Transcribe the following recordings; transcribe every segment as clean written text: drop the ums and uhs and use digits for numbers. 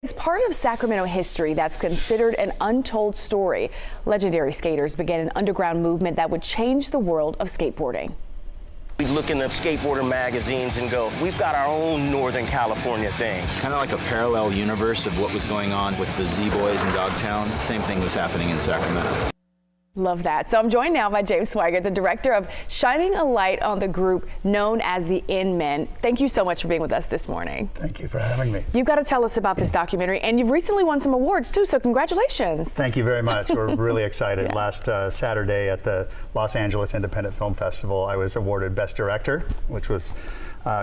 It's part of Sacramento history that's considered an untold story. Legendary skaters began an underground movement that would change the world of skateboarding. We look in the skateboarder magazines and go, we've got our own Northern California thing. Kind of like a parallel universe of what was going on with the Z Boys in Dogtown. Same thing was happening in Sacramento. Love that. So I'm joined now by James Swigert, the director of Shining a Light on the group known as the In Men. Thank you so much for being with us this morning. Thank you for having me. You've got to tell us about this documentary, and you've recently won some awards too, so congratulations. Thank you very much. We're really excited. Yeah. Last Saturday at the Los Angeles Independent Film Festival, I was awarded Best Director, which was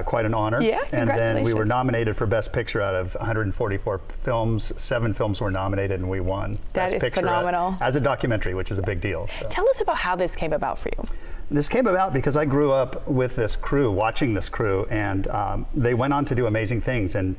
quite an honor. Yeah, and then we were nominated for Best Picture out of 144 films. 7 films were nominated and we won. That is phenomenal. As a documentary, which is a big deal. So. Tell us about how this came about for you. This came about because I grew up with this crew, watching this crew, and they went on to do amazing things. And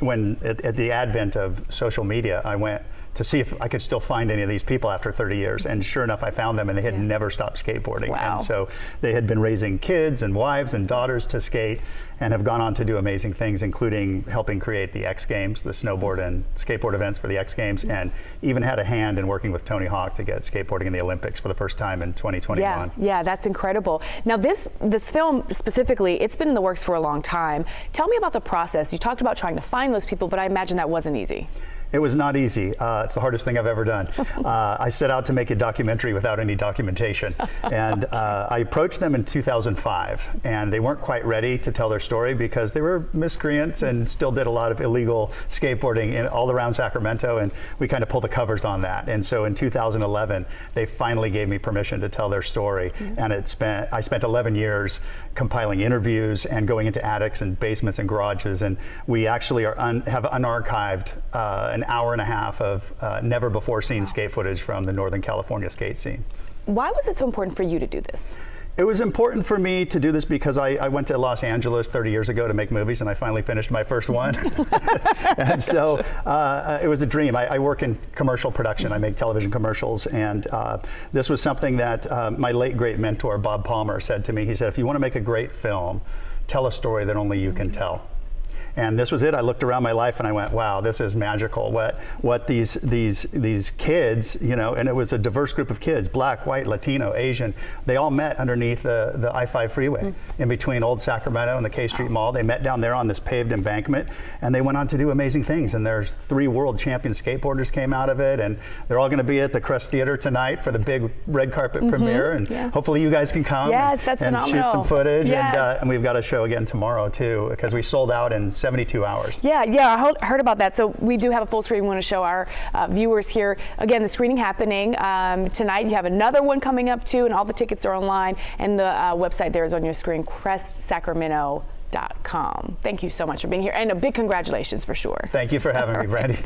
when at the advent of social media, I went to see if I could still find any of these people after 30 years. And sure enough, I found them, and they had never stopped skateboarding. Wow. And so they had been raising kids and wives and daughters to skate and have gone on to do amazing things, including helping create the X Games, the snowboard and skateboard events for the X Games, and even had a hand in working with Tony Hawk to get skateboarding in the Olympics for the first time in 2021. Yeah, that's incredible. Now this film specifically, it's been in the works for a long time. Tell me about the process. You talked about trying to find those people, but I imagine that wasn't easy. It was not easy. It's the hardest thing I've ever done. I set out to make a documentary without any documentation. And I approached them in 2005, and they weren't quite ready to tell their story because they were miscreants and still did a lot of illegal skateboarding all around Sacramento, and we kind of pulled the covers on that. And so in 2011, they finally gave me permission to tell their story. And I spent 11 years compiling interviews and going into attics and basements and garages, and we actually are have unarchived an hour and a half of never before seen skate footage from the Northern California skate scene. Why was it so important for you to do this? It was important for me to do this because I went to Los Angeles 30 years ago to make movies, and I finally finished my first one. And so it was a dream. I work in commercial production. I make television commercials, and this was something that my late great mentor Bob Palmer said to me. He said, if you want to make a great film, tell a story that only you can tell. And this was it. I looked around my life and I went, wow, this is magical. What these kids, you know, and it was a diverse group of kids, black, white, Latino, Asian, they all met underneath the I-5 freeway in between Old Sacramento and the K Street Mall. They met down there on this paved embankment, and they went on to do amazing things. And there's 3 world champion skateboarders came out of it, and they're all going to be at the Crest Theater tonight for the big red carpet premiere. And hopefully you guys can come and shoot some footage. Yes. And we've got a show again tomorrow too, because we sold out in 72 hours. I heard about that. So we do have a full screen. We want to show our viewers here. Again, the screening happening tonight. You have another one coming up too, and all the tickets are online, and the website there is on your screen, crestsacramento.com. Thank you so much for being here, and a big congratulations for sure. Thank you for having me, Brandy.